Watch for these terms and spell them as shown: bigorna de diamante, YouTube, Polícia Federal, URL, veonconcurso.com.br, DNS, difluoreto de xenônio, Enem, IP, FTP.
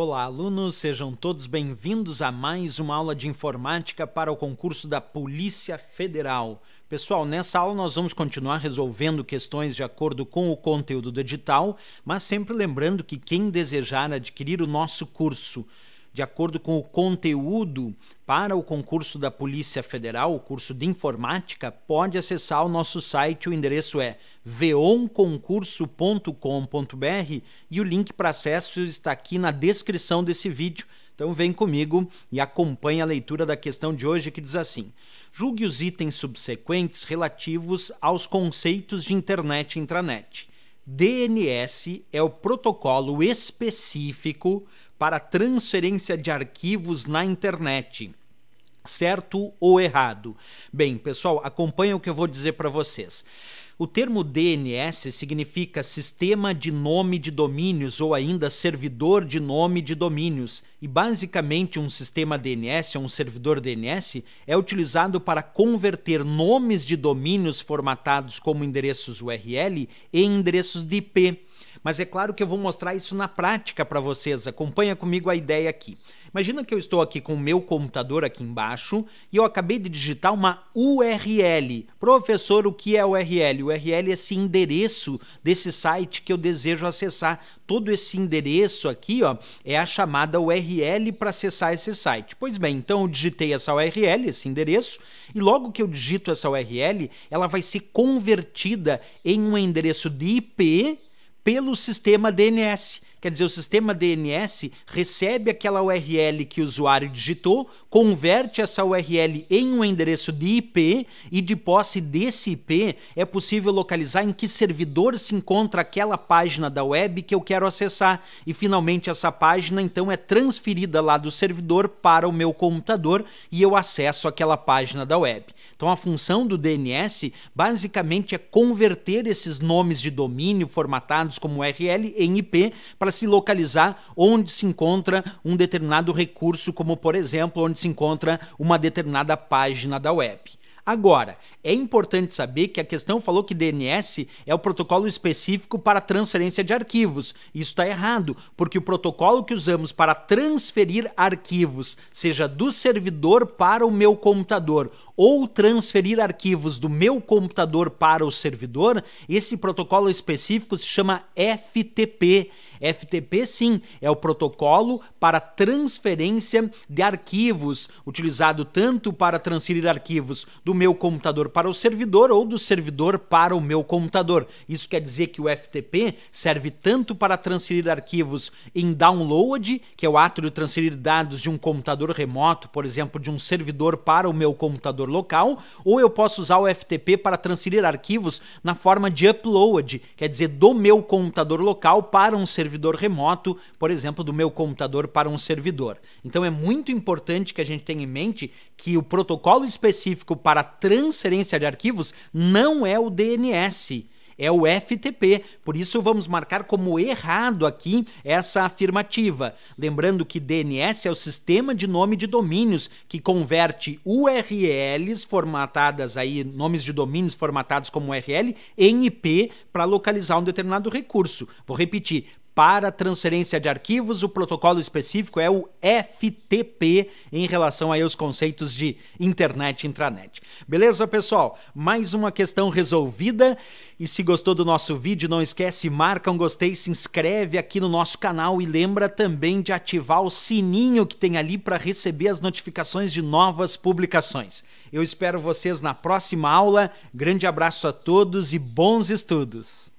Olá, alunos! Sejam todos bem-vindos a mais uma aula de informática para o concurso da Polícia Federal. Pessoal, nessa aula nós vamos continuar resolvendo questões de acordo com o conteúdo do edital, mas sempre lembrando que quem desejar adquirir o nosso curso de acordo com o conteúdo para o concurso da Polícia Federal, o curso de informática, pode acessar o nosso site, o endereço é veonconcurso.com.br e o link para acesso está aqui na descrição desse vídeo. Então vem comigo e acompanhe a leitura da questão de hoje que diz assim: julgue os itens subsequentes relativos aos conceitos de internet e intranet. DNS é o protocolo específico para transferência de arquivos na internet, certo ou errado? Bem, pessoal, acompanha o que eu vou dizer para vocês. O termo DNS significa sistema de nome de domínios ou ainda servidor de nome de domínios. E basicamente um sistema DNS ou um servidor DNS é utilizado para converter nomes de domínios formatados como endereços URL em endereços de IP. Mas é claro que eu vou mostrar isso na prática para vocês. Acompanha comigo a ideia aqui. Imagina que eu estou aqui com o meu computador aqui embaixo e eu acabei de digitar uma URL. Professor, o que é URL? URL é esse endereço desse site que eu desejo acessar. Todo esse endereço aqui, ó, é a chamada URL para acessar esse site. Pois bem, então eu digitei essa URL, esse endereço, e logo que eu digito essa URL, ela vai ser convertida em um endereço de IP pelo sistema DNS. Quer dizer, o sistema DNS recebe aquela URL que o usuário digitou, converte essa URL em um endereço de IP e de posse desse IP é possível localizar em que servidor se encontra aquela página da web que eu quero acessar. E finalmente essa página então é transferida lá do servidor para o meu computador e eu acesso aquela página da web. Então a função do DNS basicamente é converter esses nomes de domínio formatados como URL em IP para se localizar onde se encontra um determinado recurso, como por exemplo, onde se encontra uma determinada página da web. Agora, é importante saber que a questão falou que DNS é o protocolo específico para transferência de arquivos. Isso está errado, porque o protocolo que usamos para transferir arquivos, seja do servidor para o meu computador ou transferir arquivos do meu computador para o servidor, esse protocolo específico se chama FTP. FTP, sim, é o protocolo para transferência de arquivos, utilizado tanto para transferir arquivos do meu computador para o servidor ou do servidor para o meu computador. Isso quer dizer que o FTP serve tanto para transferir arquivos em download, que é o ato de transferir dados de um computador remoto, por exemplo, de um servidor para o meu computador local, ou eu posso usar o FTP para transferir arquivos na forma de upload, quer dizer, do meu computador local para um servidor remoto, por exemplo, do meu computador para um servidor. Então é muito importante que a gente tenha em mente que o protocolo específico para transferência de arquivos não é o DNS, é o FTP. Por isso vamos marcar como errado aqui essa afirmativa. Lembrando que DNS é o sistema de nome de domínios que converte URLs formatadas aí, nomes de domínios formatados como URL, em IP para localizar um determinado recurso. Vou repetir. Para transferência de arquivos, o protocolo específico é o FTP em relação aí aos conceitos de internet e intranet. Beleza, pessoal? Mais uma questão resolvida. E se gostou do nosso vídeo, não esquece, marca um gostei, se inscreve aqui no nosso canal e lembra também de ativar o sininho que tem ali para receber as notificações de novas publicações. Eu espero vocês na próxima aula. Grande abraço a todos e bons estudos!